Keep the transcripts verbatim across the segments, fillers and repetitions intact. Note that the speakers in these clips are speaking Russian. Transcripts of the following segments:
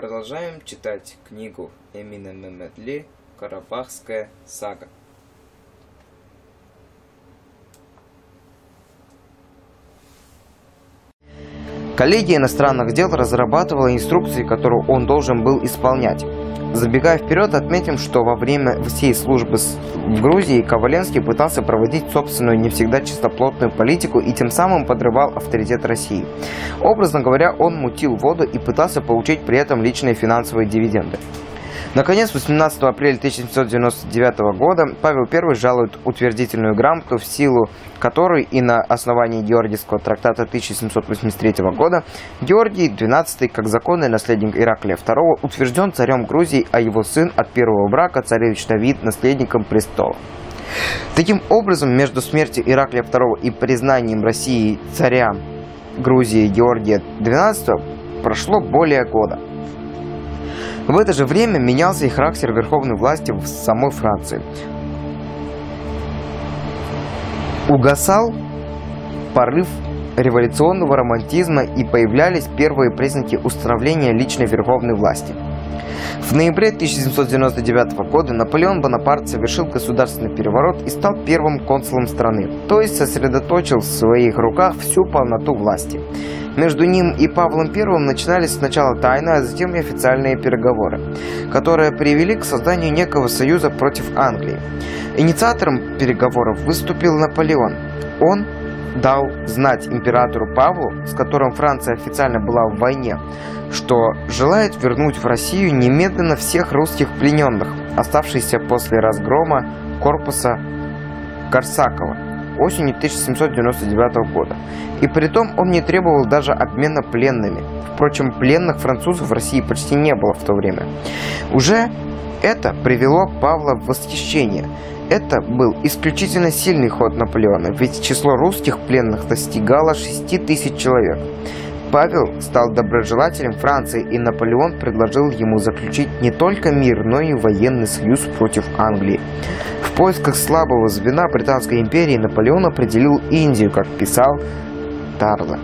Продолжаем читать книгу Эмина Мемедли «Карабахская сага». Коллегия иностранных дел разрабатывала инструкции, которые он должен был исполнять. Забегая вперед, отметим, что во время всей службы в Грузии Коваленский пытался проводить собственную не всегда чистоплотную политику и тем самым подрывал авторитет России. Образно говоря, он мутил воду и пытался получить при этом личные финансовые дивиденды. Наконец, восемнадцатого апреля тысяча семьсот девяносто девятого года Павел Первый жалует утвердительную грамоту, в силу которой и на основании Георгийского трактата тысяча семьсот восемьдесят третьего года Георгий Двенадцатый, как законный наследник Ираклия Второго, утвержден царем Грузии, а его сын от первого брака, царевич Давид, наследником престола. Таким образом, между смертью Ираклия Второго и признанием России царя Грузии Георгия Двенадцатого прошло более года. В это же время менялся и характер верховной власти в самой Франции. Угасал порыв революционного романтизма, и появлялись первые признаки установления личной верховной власти. В ноябре тысяча семьсот девяносто девятого года Наполеон Бонапарт совершил государственный переворот и стал первым консулом страны, то есть сосредоточил в своих руках всю полноту власти. Между ним и Павлом Первым начинались сначала тайные, а затем и официальные переговоры, которые привели к созданию некого союза против Англии. Инициатором переговоров выступил Наполеон. Он дал знать императору Павлу, с которым Франция официально была в войне, что желает вернуть в Россию немедленно всех русских плененных, оставшихся после разгрома корпуса Корсакова осенью тысяча семьсот девяносто девятого года. И притом он не требовал даже обмена пленными. Впрочем, пленных французов в России почти не было в то время. Уже это привело Павла в восхищение. Это был исключительно сильный ход Наполеона, ведь число русских пленных достигало шести тысяч человек. Павел стал доброжелателем Франции, и Наполеон предложил ему заключить не только мир, но и военный союз против Англии. В поисках слабого звена Британской империи Наполеон определил Индию, как писал Тарле.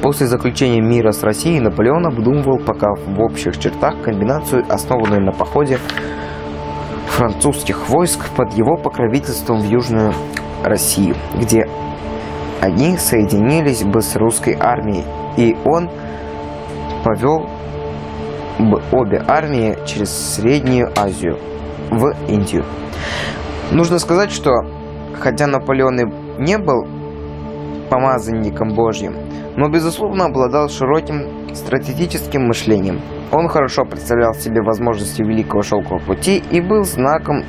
После заключения мира с Россией Наполеон обдумывал пока в общих чертах комбинацию, основанную на походе французских войск под его покровительством в Южную Россию, где они соединились бы с русской армией, и он повел бы обе армии через Среднюю Азию в Индию. Нужно сказать, что хотя Наполеон и не был помазанником Божьим, но безусловно обладал широким стратегическим мышлением. Он хорошо представлял себе возможности Великого Шелкового пути и был знаком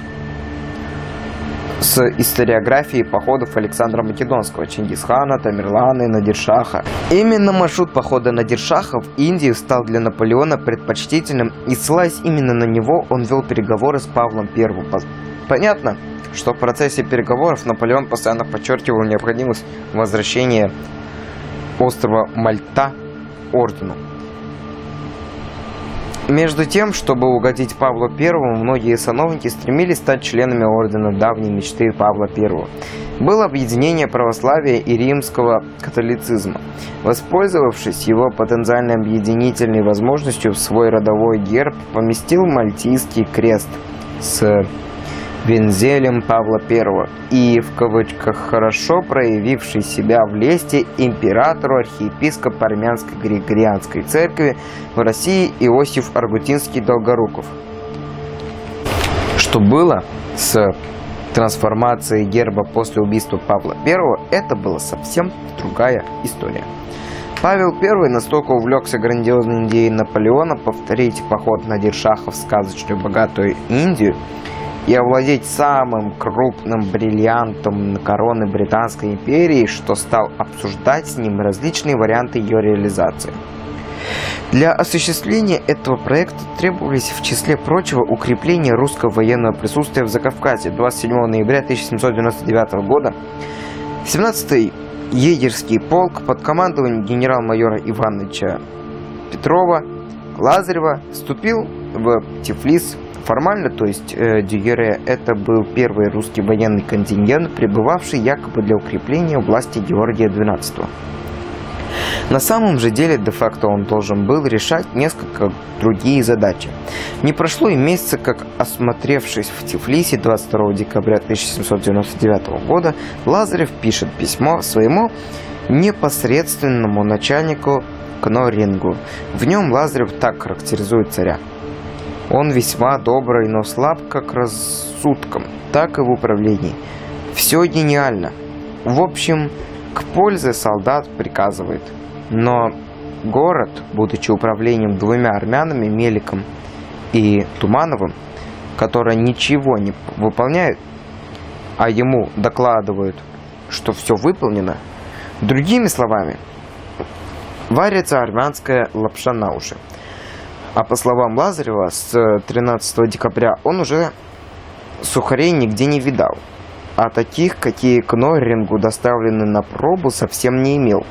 с историографией походов Александра Македонского, Чингисхана, Тамерлана и Надиршаха. Именно маршрут похода Надиршаха в Индию стал для Наполеона предпочтительным, и ссылаясь именно на него, он вел переговоры с Павлом Первым. Понятно, что в процессе переговоров Наполеон постоянно подчеркивал необходимость возвращения острова Мальта ордену. Между тем, чтобы угодить Павлу Первому, многие сановники стремились стать членами ордена давней мечты Павла Первого. Было объединение православия и римского католицизма. Воспользовавшись его потенциально объединительной возможностью, в свой родовой герб поместил мальтийский крест с вензелем Павла Первого и, в кавычках, хорошо проявивший себя в лесте императору архиепископ Армянской Григорианской церкви в России Иосиф Аргутинский-Долгоруков. Что было с трансформацией герба после убийства Павла Первого, это была совсем другая история. Павел Первый настолько увлекся грандиозной идеей Наполеона повторить поход Надиршаха в сказочную богатую Индию и овладеть самым крупным бриллиантом короны Британской империи, что стал обсуждать с ним различные варианты ее реализации. Для осуществления этого проекта требовались, в числе прочего, укрепление русского военного присутствия в Закавказье. двадцать седьмого ноября тысяча семьсот девяносто девятого года семнадцатый егерский полк под командованием генерал-майора Ивановича Петрова Лазарева вступил в Тифлис. Формально, то есть э, де юре, это был первый русский военный контингент, прибывавший якобы для укрепления власти Георгия Двенадцатого. На самом же деле, де-факто он должен был решать несколько другие задачи. Не прошло и месяца, как, осмотревшись в Тифлисе двадцать второго декабря тысяча семьсот девяносто девятого года, Лазарев пишет письмо своему непосредственному начальнику Кнорингу. В нем Лазарев так характеризует царя. Он весьма добрый, но слаб как рассудком, так и в управлении. Все гениально. В общем, к пользе солдат приказывает. Но город, будучи управлением двумя армянами, Меликом и Тумановым, которые ничего не выполняют, а ему докладывают, что все выполнено, другими словами, варится армянская лапша на уши. А по словам Лазарева, с тринадцатого декабря он уже сухарей нигде не видал, а таких, какие к Кнорингу доставлены на пробу, совсем не имел.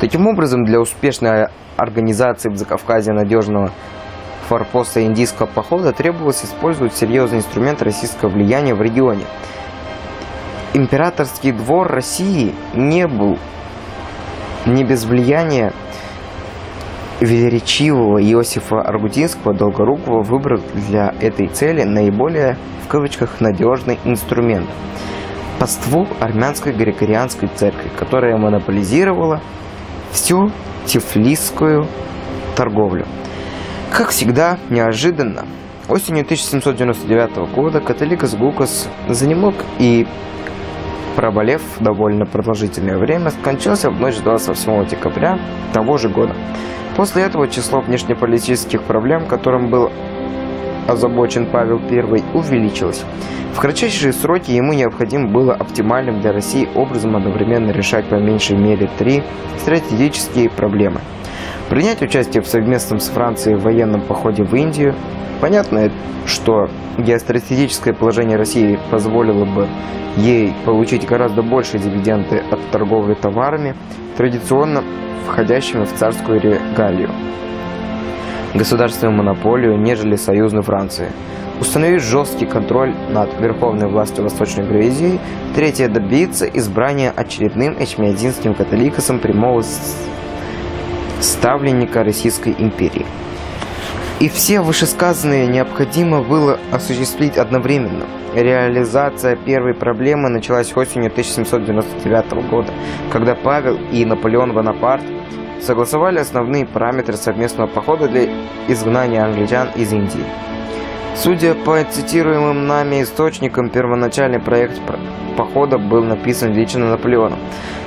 Таким образом, для успешной организации в Закавказье надежного форпоста индийского похода требовалось использовать серьезный инструмент российского влияния в регионе. Императорский двор России не был не без влияния велеречивого Иосифа Аргутинского-Долгорукова выбрал для этой цели наиболее, в кавычках, надежный инструмент – поству армянской григорианской церкви, которая монополизировала всю тифлисскую торговлю. Как всегда, неожиданно, осенью тысяча семьсот девяносто девятого года католикос Гукас занемог и, проболев довольно продолжительное время, скончался в ночь двадцать восьмого декабря того же года. После этого число внешнеполитических проблем, которым был озабочен Павел Первый, увеличилось. В кратчайшие сроки ему необходимо было оптимальным для России образом одновременно решать по меньшей мере три стратегические проблемы. Принять участие в совместном с Францией военном походе в Индию. Понятно, что геостратегическое положение России позволило бы ей получить гораздо больше дивиденды от торговли товарами, традиционно входящими в царскую регалию, государственную монополию, нежели союзной Франции. Установив жесткий контроль над верховной властью Восточной Грузии, третье — добиться избрания очередным эчмиадзинским католикосом прямого ставленника Российской империи. И все вышесказанное необходимо было осуществить одновременно. Реализация первой проблемы началась осенью тысяча семьсот девяносто девятого года, когда Павел и Наполеон Бонапарт согласовали основные параметры совместного похода для изгнания англичан из Индии. Судя по цитируемым нами источникам, первоначальный проект похода был написан лично Наполеоном.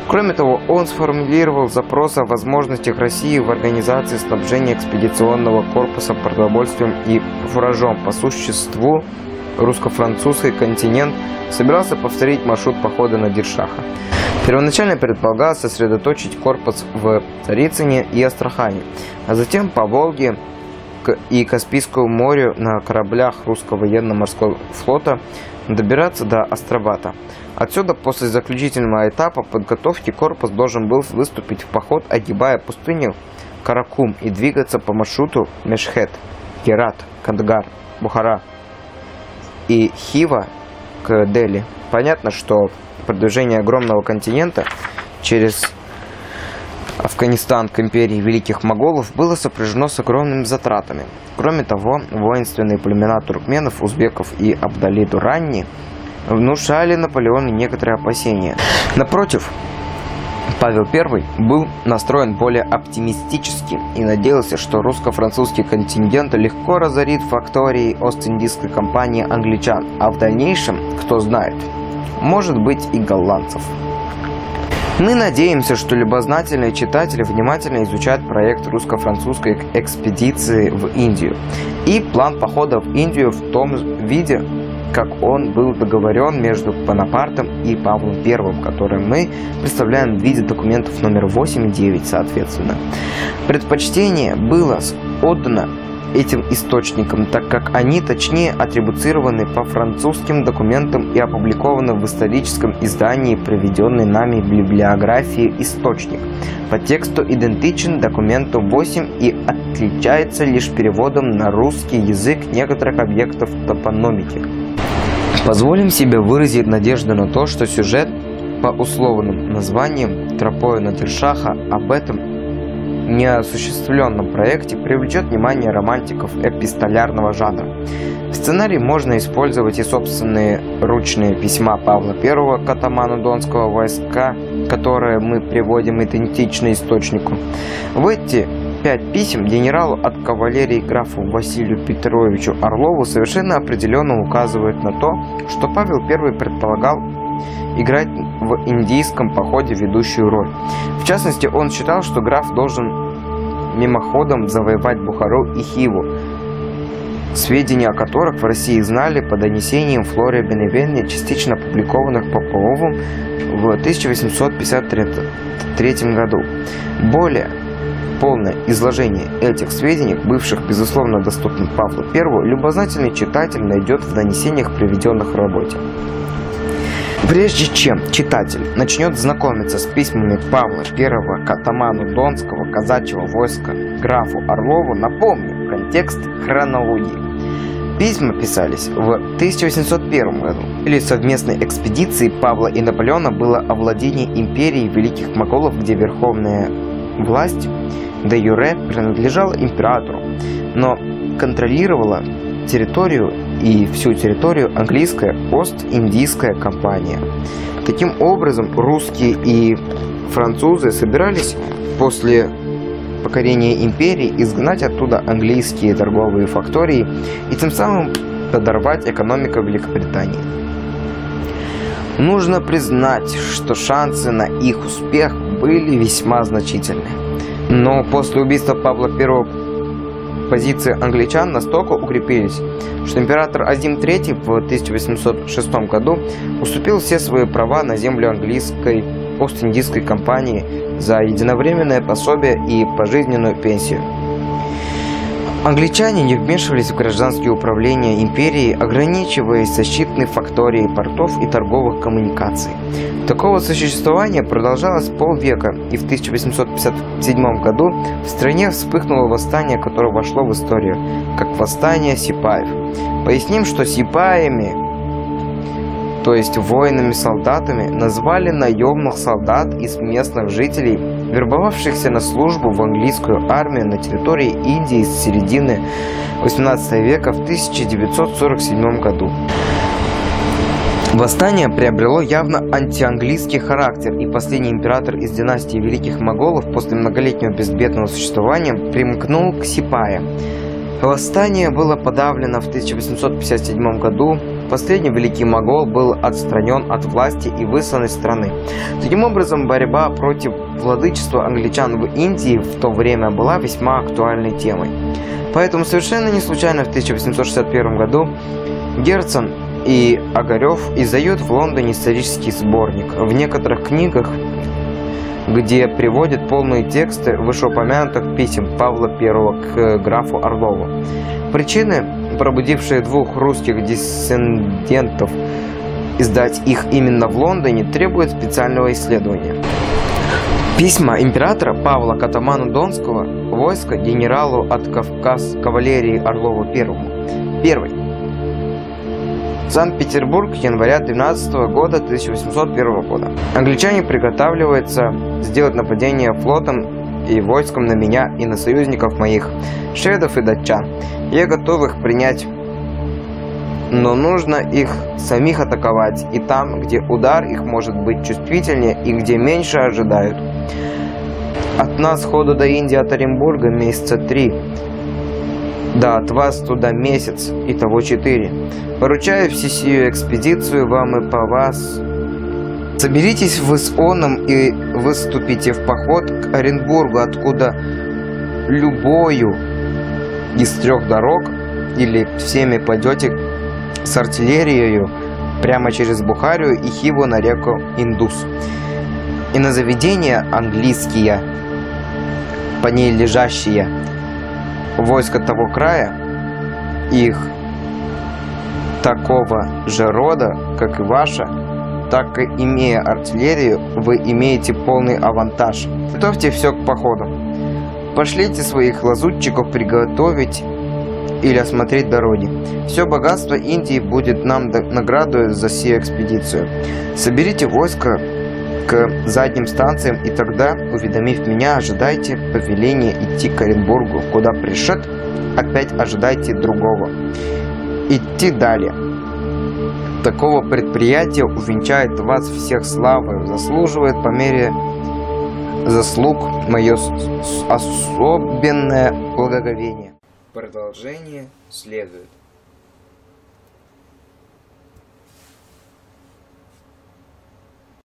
Кроме того, он сформулировал запрос о возможностях России в организации снабжения экспедиционного корпуса продовольствием и фуражом. По существу, русско-французский континент собирался повторить маршрут похода Надиршаха. Первоначально предполагалось сосредоточить корпус в Царицыне и Астрахани, а затем по Волге и Каспийскому морю на кораблях русского военно-морского флота добираться до Астрабата. Отсюда, после заключительного этапа подготовки, корпус должен был выступить в поход, огибая пустыню Каракум, и двигаться по маршруту Мешхет, Герат, Кандагар, Бухара и Хива к Дели. Понятно, что продвижение огромного континента через Афганистан к империи Великих Моголов было сопряжено с огромными затратами. Кроме того, воинственные племена туркменов, узбеков и абдали-дуранни внушали Наполеону некоторые опасения. Напротив, Павел Первый был настроен более оптимистически и надеялся, что русско-французский контингент легко разорит фактории Ост-Индийской компании англичан, а в дальнейшем, кто знает, может быть и голландцев. Мы надеемся, что любознательные читатели внимательно изучат проект русско-французской экспедиции в Индию и план похода в Индию в том виде, как он был договорен между Бонапартом и Павлом Первым, который мы представляем в виде документов номер восемь и девять, соответственно. Предпочтение было отдано этим источникам, так как они точнее атрибуцированы по французским документам и опубликованы в историческом издании, приведенной нами в библиографии источник. По тексту идентичен документу восемь и отличается лишь переводом на русский язык некоторых объектов топономики. Позволим себе выразить надежду на то, что сюжет по условным названиям «Тропою Надиршаха». Об этом неосуществленном проекте привлечет внимание романтиков эпистолярного жанра. В сценарии можно использовать и собственные ручные письма Павла Первого к атаману Донского войска, которые мы приводим идентично источнику. В эти пять писем генералу от кавалерии графу Василию Петровичу Орлову совершенно определенно указывает на то, что Павел Первый предполагал играть в индийском походе ведущую роль. В частности, он считал, что граф должен мимоходом завоевать Бухару и Хиву, сведения о которых в России знали по донесениям Флория Беневенни, частично опубликованных Поповым в тысяча восемьсот пятьдесят третьем году. Более полное изложение этих сведений, бывших безусловно доступным Павлу Первому, любознательный читатель найдет в донесениях, приведенных в работе. Прежде чем читатель начнет знакомиться с письмами Павла Первого к атаману Донского казачьего войска графу Орлову, напомню контекст хронологии. Письма писались в тысяча восемьсот первом году. Или совместной экспедиции Павла и Наполеона было овладение империей Великих Моголов, где верховная власть де юре принадлежала императору, но контролировала территорию и всю территорию английская Ост-Индийская компания. Таким образом, русские и французы собирались после покорения империи изгнать оттуда английские торговые фактории и тем самым подорвать экономику Великобритании. Нужно признать, что шансы на их успех были весьма значительны. Но после убийства Павла Первого позиции англичан настолько укрепились, что император Азим Третий в тысяча восемьсот шестом году уступил все свои права на землю английской Ост-Индийской компании за единовременное пособие и пожизненную пенсию. Англичане не вмешивались в гражданские управления империи, ограничиваясь защитной факторией портов и торговых коммуникаций. Такого существования продолжалось полвека, и в тысяча восемьсот пятьдесят седьмом году в стране вспыхнуло восстание, которое вошло в историю как восстание сипаев. Поясним, что сипаями, то есть воинами-солдатами, назвали наемных солдат из местных жителей, вербовавшихся на службу в английскую армию на территории Индии с середины восемнадцатого века в тысяча девятьсот сорок седьмом году. Восстание приобрело явно антианглийский характер, и последний император из династии Великих Моголов после многолетнего безбедного существования примкнул к сипаям. Восстание было подавлено в тысяча восемьсот пятьдесят седьмом году. Последний Великий Могол был отстранен от власти и выслан из страны. Таким образом, борьба против владычества англичан в Индии в то время была весьма актуальной темой. Поэтому совершенно не случайно в тысяча восемьсот шестьдесят первом году Герцен и Огарев издают в Лондоне исторический сборник. В некоторых книгах, где приводят полные тексты вышеупомянутых писем Павла Первого к графу Орлову. Причины, пробудившие двух русских диссидентов издать их именно в Лондоне, требуют специального исследования. Письма императора Павла к атаману Донского войска генералу от Кавказ кавалерии Орлову Первому. Первый. Санкт-Петербург, января двенадцатого года тысяча восемьсот первого года. Англичане приготавливаются сделать нападение флотом и войском на меня и на союзников моих, шведов и датчан. Я готов их принять, но нужно их самих атаковать, и там, где удар их может быть чувствительнее и где меньше ожидают. От нас ходу до Индии от Оренбурга месяца три. Да, от вас туда месяц, и того четыре. Поручаю всю сию экспедицию вам и по вас. Соберитесь вы с оном и выступите в поход к Оренбургу, откуда любою из трех дорог или всеми пойдете с артиллерией прямо через Бухарию и Хиву на реку Индус. И на заведения английские, по ней лежащие, войска того края, их такого же рода, как и ваша, так и имея артиллерию, вы имеете полный авантаж. Готовьте все к походу. Пошлите своих лазутчиков приготовить или осмотреть дороги. Все богатство Индии будет нам наградой за сию экспедицию. Соберите войско к задним станциям, и тогда, уведомив меня, ожидайте повеления идти к Оренбургу, куда пришед, опять ожидайте другого. Идти далее. Такого предприятия увенчает вас всех славою, заслуживает по мере заслуг мое особенное благоговение. Продолжение следует.